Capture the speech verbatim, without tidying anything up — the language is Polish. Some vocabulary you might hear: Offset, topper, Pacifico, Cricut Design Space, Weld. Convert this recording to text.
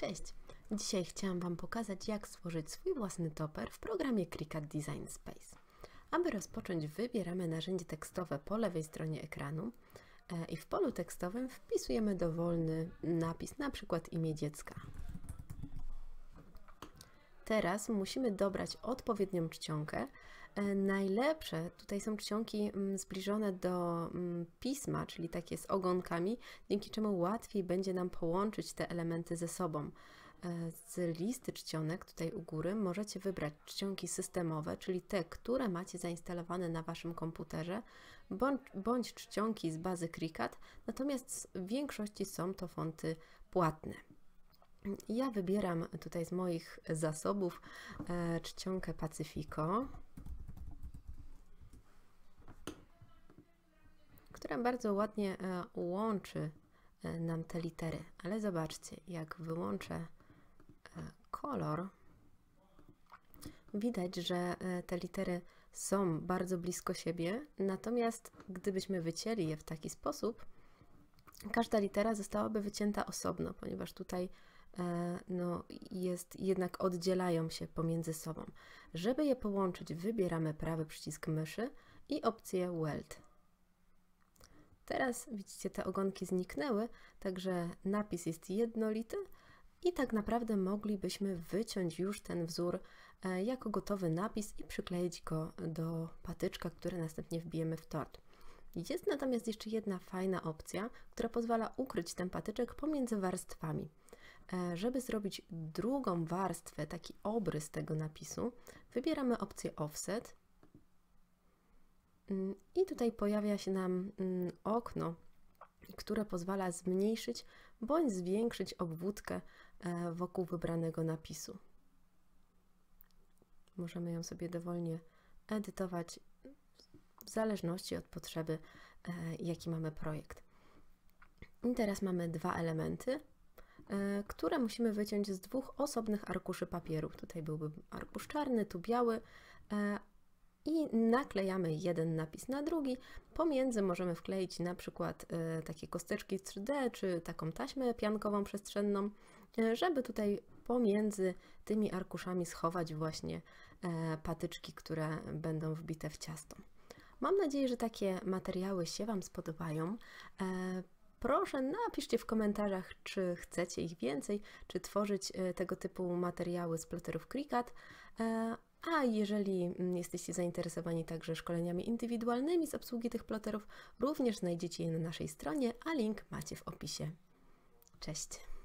Cześć! Dzisiaj chciałam Wam pokazać, jak stworzyć swój własny toper w programie Cricut Design Space. Aby rozpocząć, wybieramy narzędzie tekstowe po lewej stronie ekranu i w polu tekstowym wpisujemy dowolny napis, np. imię dziecka. Teraz musimy dobrać odpowiednią czcionkę. Najlepsze tutaj są czcionki zbliżone do pisma, czyli takie z ogonkami, dzięki czemu łatwiej będzie nam połączyć te elementy ze sobą. Z listy czcionek tutaj u góry możecie wybrać czcionki systemowe, czyli te, które macie zainstalowane na Waszym komputerze, bądź, bądź czcionki z bazy Cricut, natomiast w większości są to fonty płatne. Ja wybieram tutaj z moich zasobów e, czcionkę Pacifico, która bardzo ładnie e, łączy e, nam te litery, ale zobaczcie, jak wyłączę e, kolor, widać, że e, te litery są bardzo blisko siebie, natomiast gdybyśmy wycięli je w taki sposób, każda litera zostałaby wycięta osobno, ponieważ tutaj no, jest, jednak oddzielają się pomiędzy sobą. Żeby je połączyć, wybieramy prawy przycisk myszy i opcję Weld. Teraz widzicie, te ogonki zniknęły, także napis jest jednolity i tak naprawdę moglibyśmy wyciąć już ten wzór jako gotowy napis i przykleić go do patyczka, który następnie wbijemy w tort. Jest natomiast jeszcze jedna fajna opcja, która pozwala ukryć ten patyczek pomiędzy warstwami. Żeby zrobić drugą warstwę, taki obrys tego napisu, wybieramy opcję Offset i tutaj pojawia się nam okno, które pozwala zmniejszyć bądź zwiększyć obwódkę wokół wybranego napisu. Możemy ją sobie dowolnie edytować w zależności od potrzeby, jaki mamy projekt. I teraz mamy dwa elementy, które musimy wyciąć z dwóch osobnych arkuszy papieru. Tutaj byłby arkusz czarny, tu biały i naklejamy jeden napis na drugi. Pomiędzy możemy wkleić na przykład takie kosteczki trzy D czy taką taśmę piankową przestrzenną, żeby tutaj pomiędzy tymi arkuszami schować właśnie patyczki, które będą wbite w ciasto. Mam nadzieję, że takie materiały się Wam spodobają. Proszę, napiszcie w komentarzach, czy chcecie ich więcej, czy tworzyć tego typu materiały z ploterów Cricut. A jeżeli jesteście zainteresowani także szkoleniami indywidualnymi z obsługi tych ploterów, również znajdziecie je na naszej stronie, a link macie w opisie. Cześć!